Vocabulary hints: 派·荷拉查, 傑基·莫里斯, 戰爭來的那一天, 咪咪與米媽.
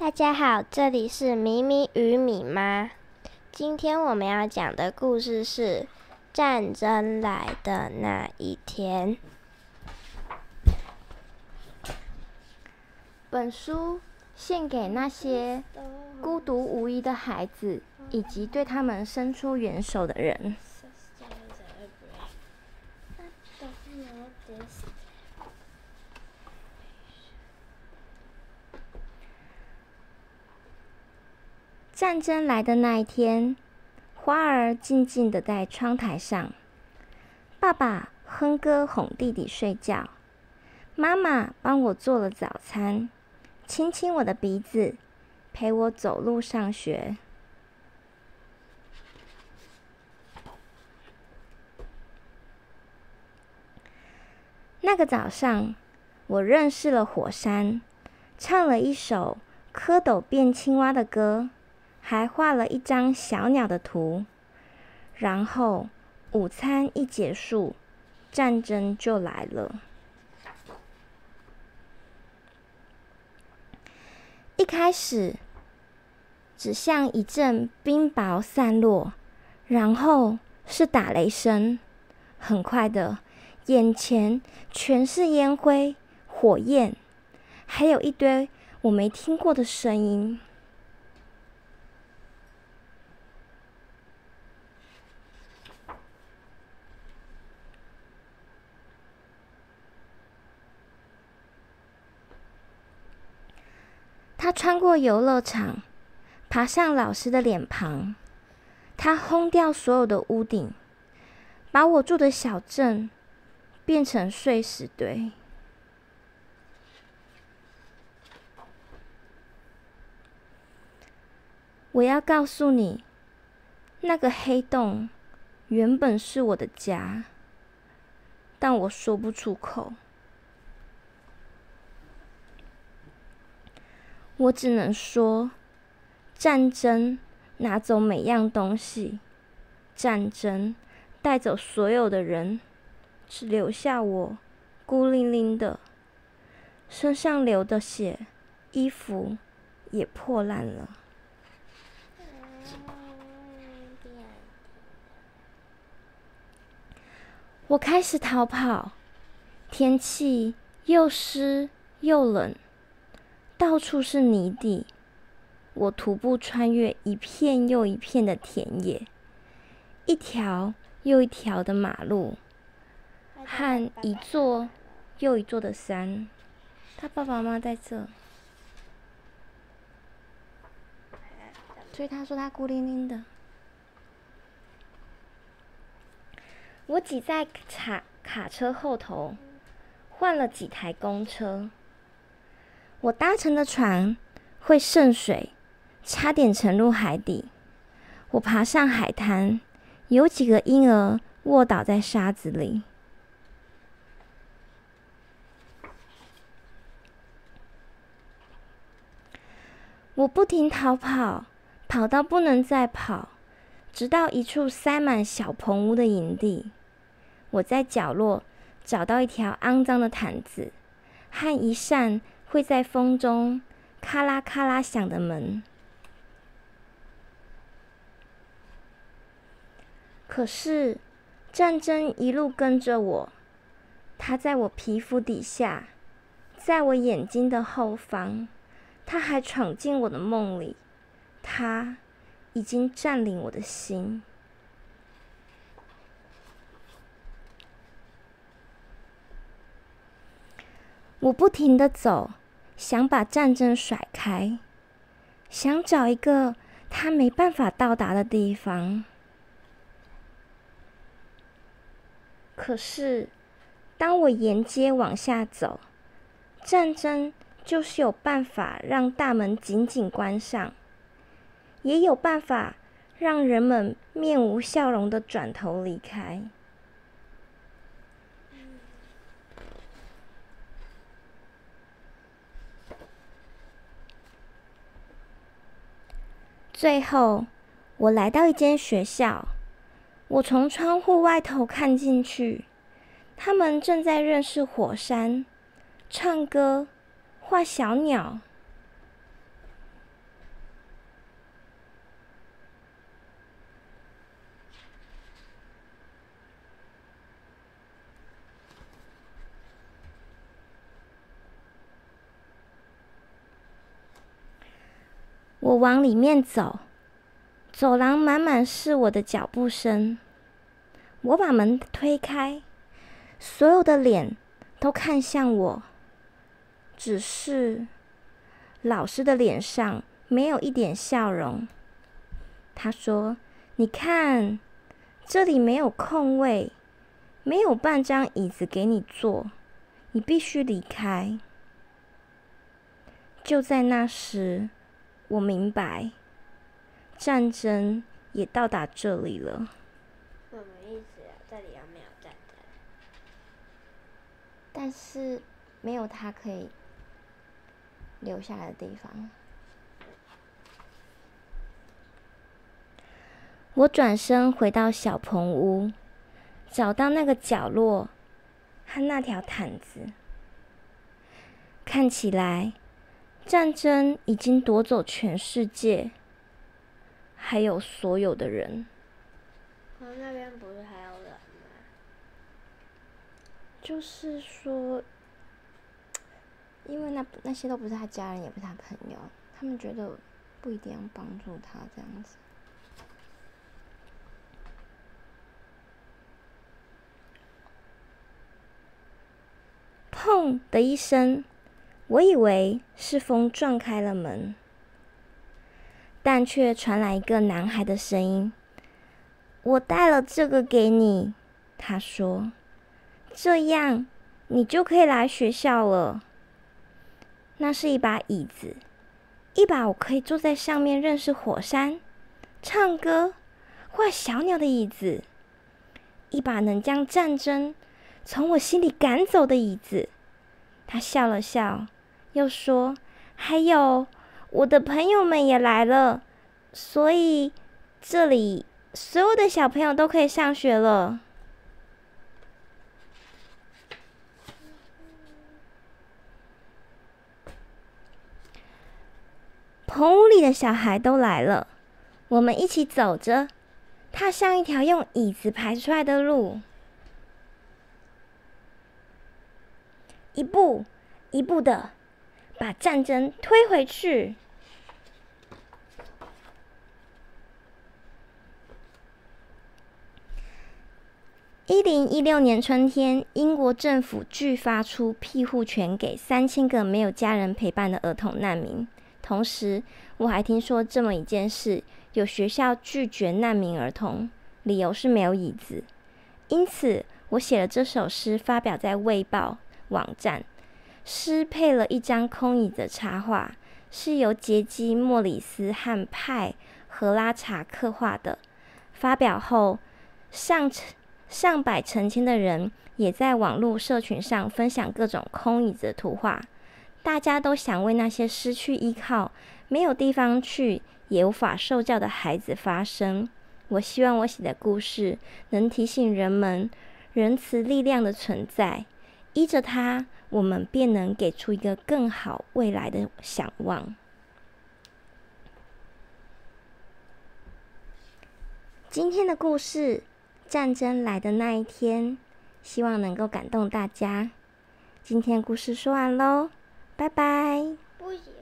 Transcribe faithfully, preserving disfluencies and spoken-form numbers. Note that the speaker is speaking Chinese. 大家好，这里是咪咪与米妈。今天我们要讲的故事是《战争来的那一天》。本书献给那些孤独无依的孩子，以及对他们伸出援手的人。战争来的那一天，花儿静静地在窗台上。爸爸哼歌哄弟弟睡觉，妈妈帮我做了早餐，亲亲我的鼻子，陪我走路上学。那个早上，我认识了火山，唱了一首蝌蚪变青蛙的歌，还画了一张小鸟的图，然后午餐一结束，战争就来了。一开始，只像一阵冰雹散落，然后是打雷声。很快的，眼前全是烟灰、火焰，还有一堆我没听过的声音。他穿过游乐场，爬上老师的脸庞。他轰掉所有的屋顶，把我住的小镇变成碎石堆。我要告诉你，那个黑洞原本是我的家，但我说不出口。我只能说，战争拿走每样东西，战争带走所有的人，只留下我孤零零的，身上流的血，衣服也破烂了。我开始逃跑，天气又湿又冷，到处是泥地，我徒步穿越一片又一片的田野，一条又一条的马路，和一座又一座的山。他爸爸妈妈在这，所以他说他孤零零的。我挤在卡卡车后头，换了几台公车。我搭乘的船会渗水，差点沉入海底。我爬上海滩，有几个婴儿卧倒在沙子里。我不停逃跑，跑到不能再跑，直到一处塞满小棚屋的营地。我在角落找到一条肮脏的毯子，和一扇会在风中咔啦咔啦响的门。可是战争一路跟着我，它在我皮肤底下，在我眼睛的后方，它还闯进我的梦里，它已经占领我的心。我不停地走，想把战争甩开，想找一个他没办法到达的地方。可是，当我沿街往下走，战争就是有办法让大门紧紧关上，也有办法让人们面无笑容地转头离开。最后，我来到一间学校，我从窗户外头看进去，他们正在认识火山、唱歌、画小鸟。我往里面走，走廊满满是我的脚步声。我把门推开，所有的脸都看向我，只是老师的脸上没有一点笑容。他说：“你看，这里没有空位，没有半张椅子给你坐，你必须离开。”就在那时，我明白，战争也到达这里了。什么意思啊？这里有没有战争？但是没有他可以留下来的地方。我转身回到小棚屋，找到那个角落和那条毯子。看起来，战争已经夺走全世界，还有所有的人。可是那边不是还有人吗？就是说，因为那那些都不是他家人，也不是他朋友，他们觉得不一定要帮助他这样子。砰的一声，我以为是风撞开了门，但却传来一个男孩的声音：“我带了这个给你。”他说：“这样你就可以来学校了。”那是一把椅子，一把我可以坐在上面认识火山、唱歌、画小鸟的椅子，一把能将战争从我心里赶走的椅子。他笑了笑，又说：“还有，我的朋友们也来了，所以这里所有的小朋友都可以上学了。”棚屋里的小孩都来了，我们一起走着，踏上一条用椅子排出来的路。一步一步的把战争推回去。一零一六年春天，英国政府拒发出庇护权给三千个没有家人陪伴的儿童难民。同时，我还听说这么一件事：有学校拒绝难民儿童，理由是没有椅子。因此，我写了这首诗，发表在《卫报》网站。诗配了一张空椅的插画，是由杰基·莫里斯和派·荷拉查刻画的。发表后，上上百成千的人也在网络社群上分享各种空椅子的图画。大家都想为那些失去依靠、没有地方去也无法受教的孩子发声。我希望我写的故事能提醒人们仁慈力量的存在。依着它，我们便能给出一个更好未来的想望。今天的故事《战争来的那一天》，希望能够感动大家。今天故事说完喽，拜拜。不行。